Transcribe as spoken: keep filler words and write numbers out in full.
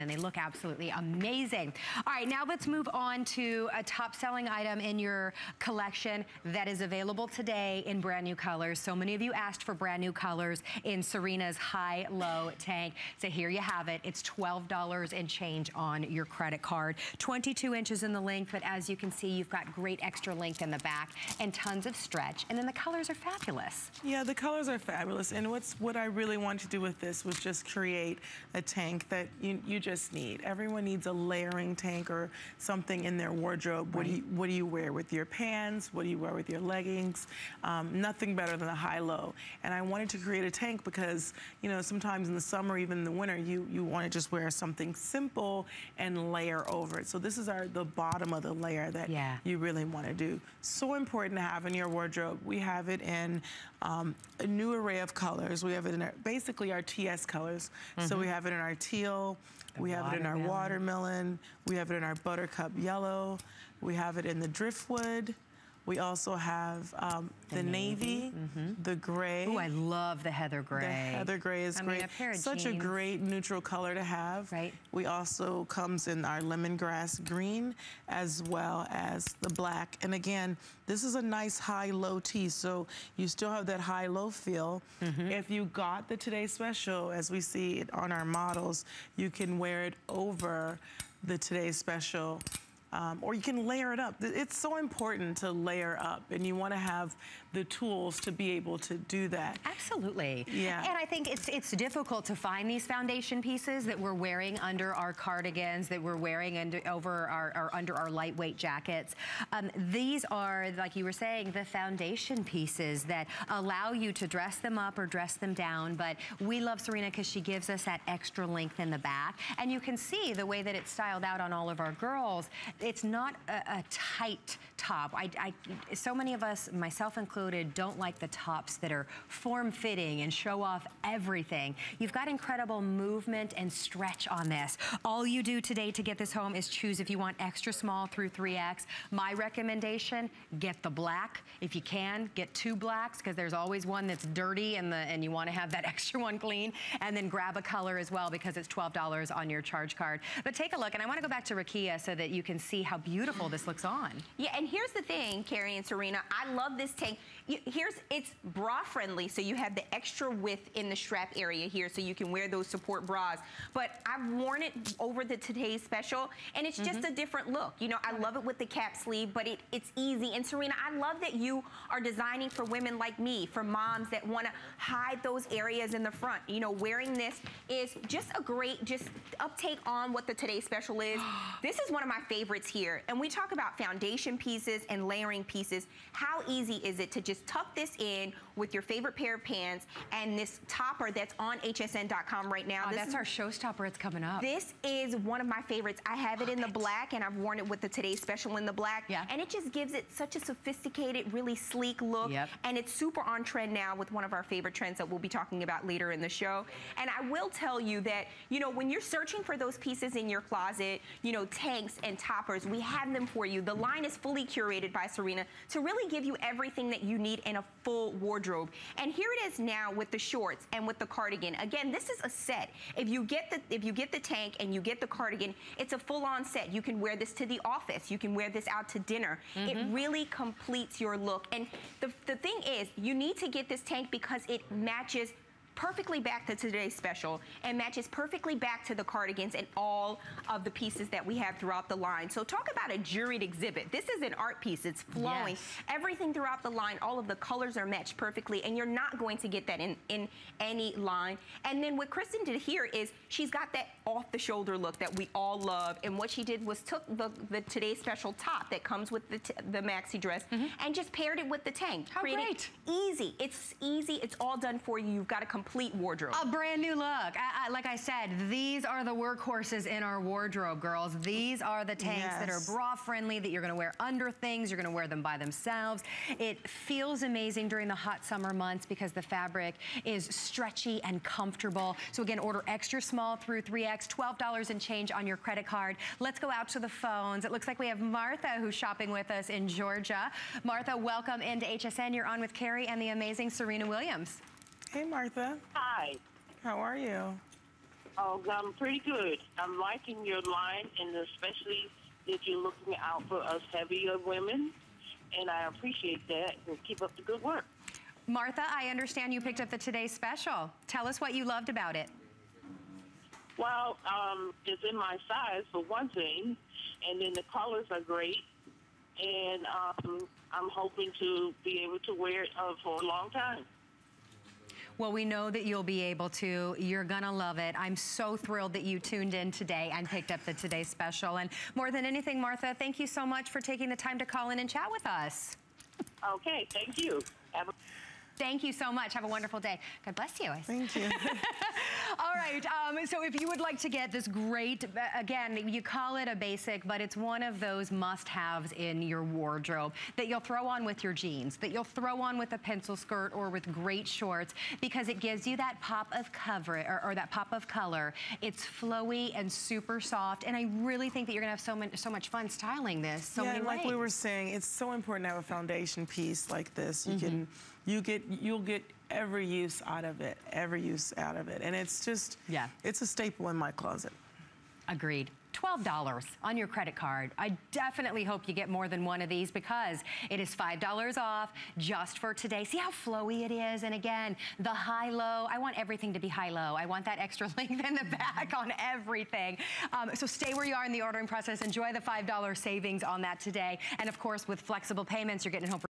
And they look absolutely amazing. All right, now let's move on to a top-selling item in your collection that is available today in brand new colors. So many of you asked for brand new colors in Serena's high-low tank. So here you have it. It's twelve dollars and change on your credit card. twenty-two inches in the length, but as you can see, you've got great extra length in the back and tons of stretch. And then the colors are fabulous. Yeah, the colors are fabulous. And what's what I really wanted to do with this was just create a tank that you, you just Just need. Everyone needs a layering tank or something in their wardrobe. Right. What do you what do you wear with your pants? What do you wear with your leggings? Um, nothing better than a high-low. And I wanted to create a tank because, you know, sometimes in the summer, even in the winter, you you want to just wear something simple and layer over it. So this is our the bottom of the layer that yeah. you really want to do. So important to have in your wardrobe. We have it in um, a new array of colors. We have it in our, basically our T S colors. Mm-hmm. So we have it in our teal. The we have it in our watermelon. We have it in our buttercup yellow. We have it in the driftwood. We also have um, the, the navy, navy mm-hmm. the gray. Oh, I love the heather gray. The heather gray is I great. Mean, a pair of Such jeans. a great neutral color to have. Right. We also comes in our lemongrass green as well as the black. And again, this is a nice high-low tee, so you still have that high-low feel. Mm-hmm. If you got the Today Special, as we see it on our models, you can wear it over the Today Special. Um, or you can layer it up. It's so important to layer up, and you want to have the tools to be able to do that. Absolutely. Yeah. And I think it's it's difficult to find these foundation pieces that we're wearing under our cardigans, that we're wearing under over our, our under our lightweight jackets. Um, these are, like you were saying, the foundation pieces that allow you to dress them up or dress them down. But we love Serena because she gives us that extra length in the back, and you can see the way that it's styled out on all of our girls. It's not a, a tight top. I, I, so many of us, myself included, don't like the tops that are form-fitting and show off everything. You've got incredible movement and stretch on this. All you do today to get this home is choose if you want extra small through three X. My recommendation, get the black. If you can, get two blacks because there's always one that's dirty and, the, and you want to have that extra one clean. And then grab a color as well because it's twelve dollars on your charge card. But take a look, and I want to go back to Rekia so that you can see see how beautiful this looks on. Yeah, and here's the thing, Carrie and Serena, I love this tank. You, here's, it's bra friendly, so you have the extra width in the strap area here, so you can wear those support bras. But I've worn it over the Today Special, and it's just mm-hmm. a different look. You know, I love it with the cap sleeve, but it, it's easy. And Serena, I love that you are designing for women like me, for moms that want to hide those areas in the front. You know, wearing this is just a great, just uptake on what the Today Special is. This is one of my favorites here, and we talk about foundation pieces and layering pieces. How easy is it to just tuck this in with your favorite pair of pants and this topper that's on H S N dot com right now? Oh, this that's is, our showstopper. It's coming up. This is one of my favorites. I have it in the black, and I've worn it with the Today Special in the black. Yeah. And it just gives it such a sophisticated, really sleek look. Yep. And it's super on trend now with one of our favorite trends that we'll be talking about later in the show. And I will tell you that, you know, when you're searching for those pieces in your closet, you know, tanks and toppers, we have them for you. The line is fully curated by Serena to really give you everything that you need in a full wardrobe. And here it is now with the shorts and with the cardigan. Again, this is a set. If you get the if you get the tank and you get the cardigan, it's a full-on set. You can wear this to the office. You can wear this out to dinner. Mm-hmm. It really completes your look. And the, the thing is, you need to get this tank because it matches perfectly back to Today's Special and matches perfectly back to the cardigans and all of the pieces that we have throughout the line. So talk about a juried exhibit. This is an art piece. It's flowing. Yes. Everything throughout the line, all of the colors are matched perfectly, and you're not going to get that in, in any line. And then what Kristen did here is she's got that off-the-shoulder look that we all love, and what she did was took the, the Today's Special top that comes with the, t the maxi dress mm-hmm. and just paired it with the tank. How great. Easy. It's easy. It's all done for you. You've got to complete wardrobe. A brand new look. I, I, like I said, these are the workhorses in our wardrobe, girls. These are the tanks yes. that are bra friendly, that you're going to wear under things. You're going to wear them by themselves. It feels amazing during the hot summer months because the fabric is stretchy and comfortable. So again, order extra small through three X, twelve dollars and change on your credit card. Let's go out to the phones. It looks like we have Martha who's shopping with us in Georgia. Martha, welcome into H S N. You're on with Carrie and the amazing Serena Williams. Hey, Martha. Hi. How are you? Oh, I'm pretty good. I'm liking your line, and especially that you're looking out for us heavier women, and I appreciate that, and keep up the good work. Martha, I understand you picked up the Today Special. Tell us what you loved about it. Well, um, it's in my size, for one thing, and then the colors are great, and um, I'm hoping to be able to wear it uh, for a long time. Well, we know that you'll be able to. You're gonna love it. I'm so thrilled that you tuned in today and picked up the Today Special. And more than anything, Martha, thank you so much for taking the time to call in and chat with us. Okay, thank you. Have a Thank you so much. Have a wonderful day. God bless you. Thank you. All right. Um, so if you would like to get this great, again, you call it a basic, but it's one of those must-haves in your wardrobe that you'll throw on with your jeans, that you'll throw on with a pencil skirt or with great shorts, because it gives you that pop of cover or, or that pop of color. It's flowy and super soft, and I really think that you're gonna have so much so much fun styling this. So yeah, many like ways. We were saying, it's so important to have a foundation piece like this. You mm-hmm. can. You get, you'll get every use out of it, every use out of it. And it's just, yeah, it's a staple in my closet. Agreed. twelve dollars on your credit card. I definitely hope you get more than one of these, because it is five dollars off just for today. See how flowy it is? And again, the high-low. I want everything to be high-low. I want that extra length in the back on everything. Um, so stay where you are in the ordering process. Enjoy the five dollar savings on that today. And, of course, with flexible payments, you're getting home for